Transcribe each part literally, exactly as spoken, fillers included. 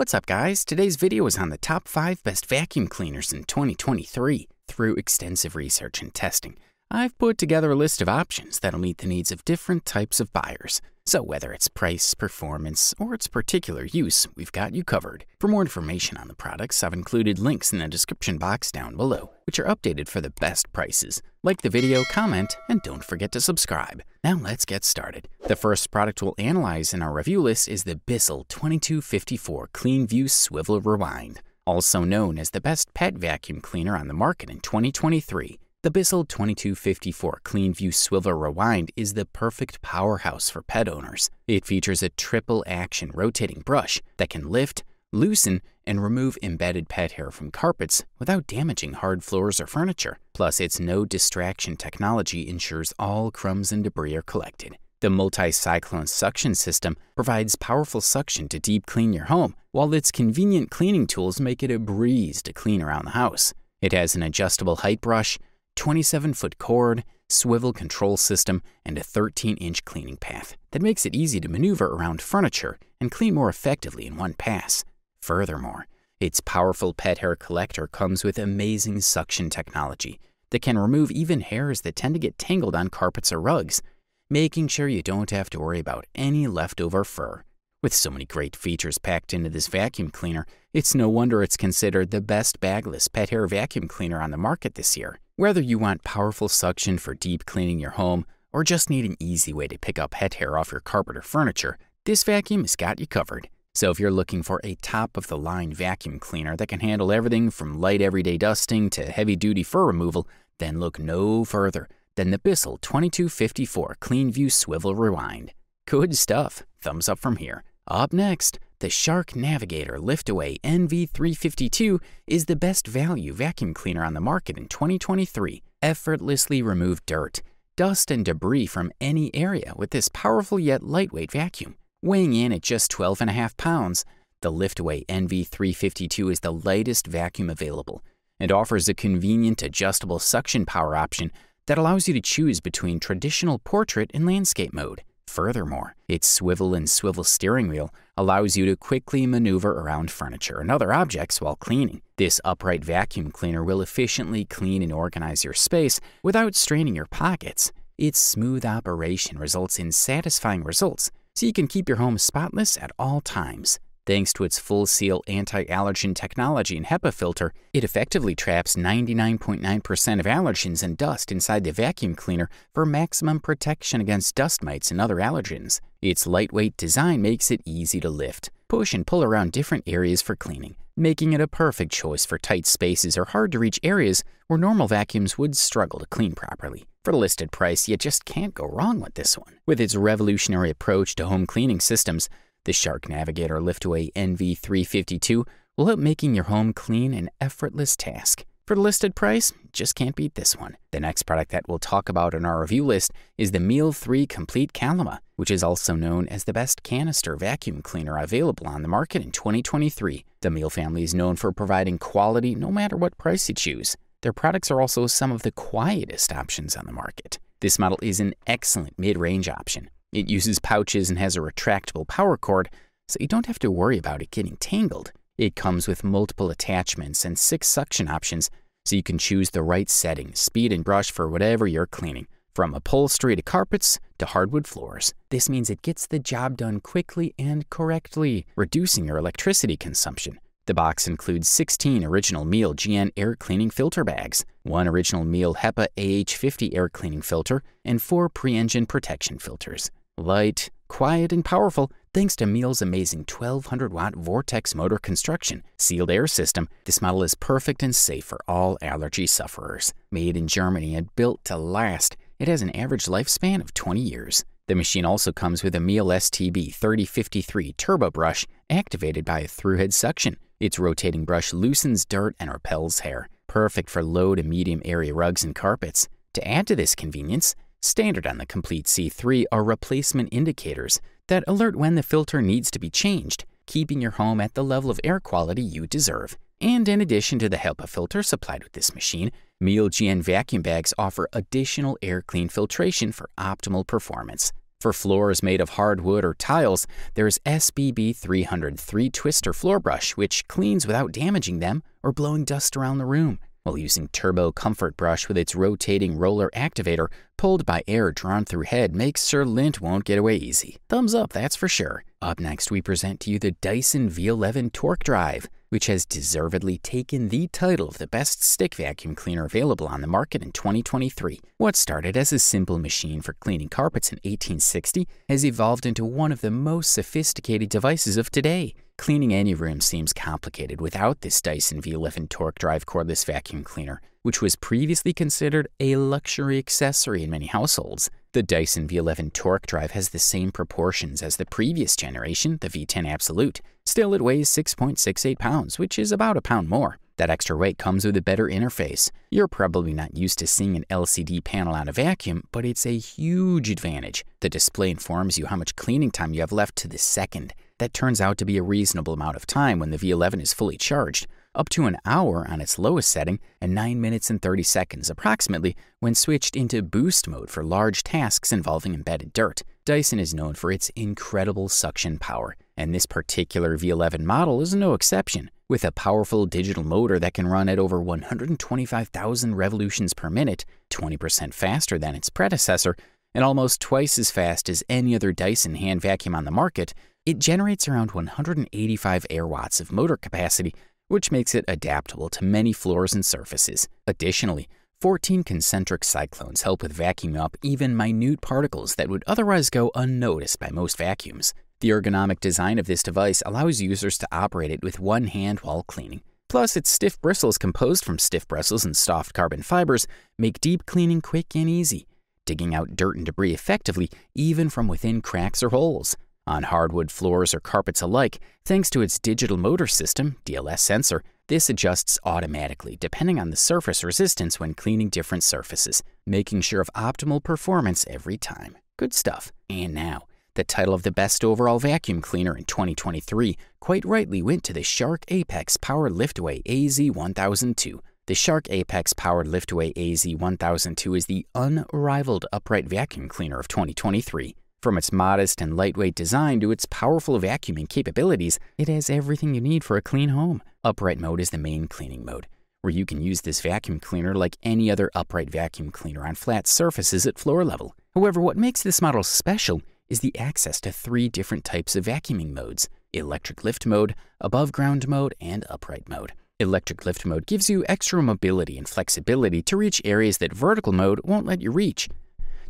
What's up guys, today's video is on the top five best vacuum cleaners in twenty twenty-three. Through extensive research and testing, I've put together a list of options that'll meet the needs of different types of buyers. So whether it's price, performance, or its particular use, we've got you covered. For more information on the products, I've included links in the description box down below, which are updated for the best prices. Like the video, comment, and don't forget to subscribe. Now let's get started. The first product we'll analyze in our review list is the Bissell twenty-two fifty-four CleanView Swivel Rewind, also known as the best pet vacuum cleaner on the market in twenty twenty-three. The Bissell twenty-two fifty-four CleanView Swivel Rewind is the perfect powerhouse for pet owners. It features a triple-action rotating brush that can lift, loosen, and remove embedded pet hair from carpets without damaging hard floors or furniture. Plus, its no-distraction technology ensures all crumbs and debris are collected. The multi-cyclone suction system provides powerful suction to deep clean your home, while its convenient cleaning tools make it a breeze to clean around the house. It has an adjustable height brush, twenty-seven foot cord, swivel control system, and a thirteen inch cleaning path that makes it easy to maneuver around furniture and clean more effectively in one pass. Furthermore, its powerful pet hair collector comes with amazing suction technology that can remove even hairs that tend to get tangled on carpets or rugs, making sure you don't have to worry about any leftover fur. With so many great features packed into this vacuum cleaner, it's no wonder it's considered the best bagless pet hair vacuum cleaner on the market this year. Whether you want powerful suction for deep cleaning your home or just need an easy way to pick up pet hair off your carpet or furniture, this vacuum has got you covered. So if you're looking for a top-of-the-line vacuum cleaner that can handle everything from light everyday dusting to heavy-duty fur removal, then look no further than the Bissell twenty-two fifty-four CleanView Swivel Rewind. Good stuff. Thumbs up from here. Up next, the Shark Navigator Lift-Away N V three fifty-two is the best value vacuum cleaner on the market in twenty twenty-three. Effortlessly remove dirt, dust, and debris from any area with this powerful yet lightweight vacuum. Weighing in at just twelve and a half pounds, the Lift-Away N V three fifty-two is the lightest vacuum available and offers a convenient adjustable suction power option that allows you to choose between traditional portrait and landscape mode. Furthermore, its swivel and swivel steering wheel allows you to quickly maneuver around furniture and other objects while cleaning. This upright vacuum cleaner will efficiently clean and organize your space without straining your pockets. Its smooth operation results in satisfying results, so you can keep your home spotless at all times. Thanks to its full seal anti-allergen technology and HEPA filter, it effectively traps ninety-nine point nine percent of allergens and dust inside the vacuum cleaner for maximum protection against dust mites and other allergens. Its lightweight design makes it easy to lift, push, and pull around different areas for cleaning, making it a perfect choice for tight spaces or hard-to-reach areas where normal vacuums would struggle to clean properly. For the listed price, you just can't go wrong with this one. With its revolutionary approach to home cleaning systems, the Shark Navigator Lift-Away N V three fifty-two will help making your home clean an effortless task. For the listed price, just can't beat this one. The next product that we'll talk about in our review list is the Miele three Complete Calima, which is also known as the best canister vacuum cleaner available on the market in twenty twenty-three. The Miele family is known for providing quality no matter what price you choose. Their products are also some of the quietest options on the market. This model is an excellent mid-range option. It uses pouches and has a retractable power cord, so you don't have to worry about it getting tangled. It comes with multiple attachments and six suction options, so you can choose the right setting, speed, and brush for whatever you're cleaning, from upholstery to carpets to hardwood floors. This means it gets the job done quickly and correctly, reducing your electricity consumption. The box includes sixteen original Miele G N air cleaning filter bags, one original Miele HEPA A H fifty air cleaning filter, and four pre-engine protection filters. Light, quiet, and powerful thanks to Miele's amazing twelve hundred watt vortex motor construction sealed air system, this model is perfect and safe for all allergy sufferers. Made in Germany and built to last, it has an average lifespan of twenty years. The machine also comes with a Miele S T B thirty fifty-three Turbo Brush activated by a through-head suction. Its rotating brush loosens dirt and repels hair, perfect for low to medium area rugs and carpets. To add to this convenience, standard on the Complete C three are replacement indicators that alert when the filter needs to be changed, keeping your home at the level of air quality you deserve. And in addition to the HEPA filter supplied with this machine, Miele G N vacuum bags offer additional air clean filtration for optimal performance. For floors made of hardwood or tiles, there's S B B three oh oh three-Twister floor brush, which cleans without damaging them or blowing dust around the room, while using Turbo Comfort Brush with its rotating roller activator pulled by air drawn through head makes sure lint won't get away easy. Thumbs up, that's for sure. Up next, we present to you the Dyson V eleven Torque Drive, which has deservedly taken the title of the best stick vacuum cleaner available on the market in twenty twenty-three. What started as a simple machine for cleaning carpets in eighteen sixty has evolved into one of the most sophisticated devices of today. Cleaning any room seems complicated without this Dyson V eleven Torque Drive cordless vacuum cleaner, which was previously considered a luxury accessory in many households. The Dyson V eleven Torque Drive has the same proportions as the previous generation, the V ten Absolute. Still, it weighs six point six eight pounds, which is about a pound more. That extra weight comes with a better interface. You're probably not used to seeing an L C D panel on a vacuum, but it's a huge advantage. The display informs you how much cleaning time you have left to the second. That turns out to be a reasonable amount of time when the V eleven is fully charged, up to an hour on its lowest setting and nine minutes and thirty seconds approximately when switched into boost mode for large tasks involving embedded dirt. Dyson is known for its incredible suction power, and this particular V eleven model is no exception. With a powerful digital motor that can run at over one hundred twenty-five thousand revolutions per minute, twenty percent faster than its predecessor, and almost twice as fast as any other Dyson hand vacuum on the market, it generates around one hundred eighty-five air watts of motor capacity, which makes it adaptable to many floors and surfaces. Additionally, fourteen concentric cyclones help with vacuuming up even minute particles that would otherwise go unnoticed by most vacuums. The ergonomic design of this device allows users to operate it with one hand while cleaning. Plus, its stiff bristles, composed from stiff bristles and soft carbon fibers, make deep cleaning quick and easy, digging out dirt and debris effectively even from within cracks or holes. On hardwood floors or carpets alike, thanks to its digital motor system, D L S sensor, this adjusts automatically depending on the surface resistance when cleaning different surfaces, making sure of optimal performance every time. Good stuff. And now, the title of the best overall vacuum cleaner in twenty twenty-three quite rightly went to the Shark Apex Power Lift-Away A Z one thousand two. The Shark Apex Power Lift-Away A Z one thousand two is the unrivaled upright vacuum cleaner of twenty twenty-three. From its modest and lightweight design to its powerful vacuuming capabilities, it has everything you need for a clean home. Upright mode is the main cleaning mode, where you can use this vacuum cleaner like any other upright vacuum cleaner on flat surfaces at floor level. However, what makes this model special is the access to three different types of vacuuming modes: electric lift mode, above ground mode, and upright mode. Electric lift mode gives you extra mobility and flexibility to reach areas that vertical mode won't let you reach.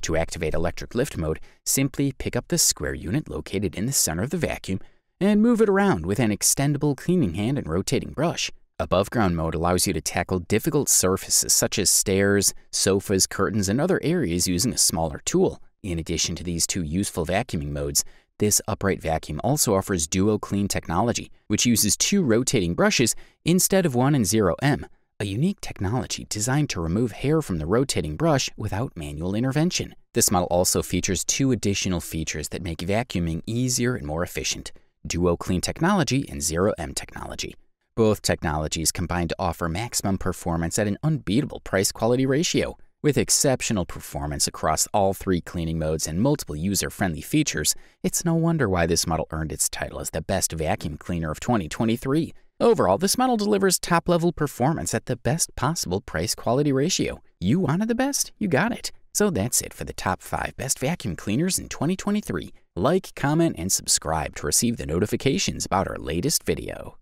To activate electric lift mode, simply pick up the square unit located in the center of the vacuum and move it around with an extendable cleaning hand and rotating brush. Above ground mode allows you to tackle difficult surfaces such as stairs, sofas, curtains, and other areas using a smaller tool. In addition to these two useful vacuuming modes, this upright vacuum also offers DuoClean technology, which uses two rotating brushes instead of one in Zero M, a unique technology designed to remove hair from the rotating brush without manual intervention. This model also features two additional features that make vacuuming easier and more efficient: DuoClean technology and Zero M technology. Both technologies combine to offer maximum performance at an unbeatable price-quality ratio. With exceptional performance across all three cleaning modes and multiple user-friendly features, it's no wonder why this model earned its title as the best vacuum cleaner of twenty twenty-three. Overall, this model delivers top-level performance at the best possible price-quality ratio. You wanted the best? You got it. So that's it for the top five best vacuum cleaners in twenty twenty-three. Like, comment, and subscribe to receive the notifications about our latest video.